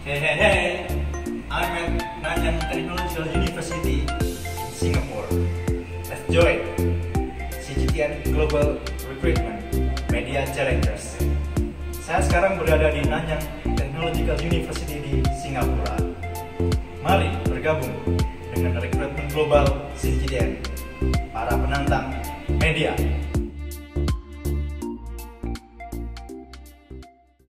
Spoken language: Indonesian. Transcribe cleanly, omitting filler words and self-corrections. Hey, I'm at Nanyang Technological University in Singapore. Let's join CGTN Global Recruitment Media Challengers. Saya sekarang berada di Nanyang Technological University di Singapura. Mari bergabung dengan rekrutmen global CGTN, para penantang media.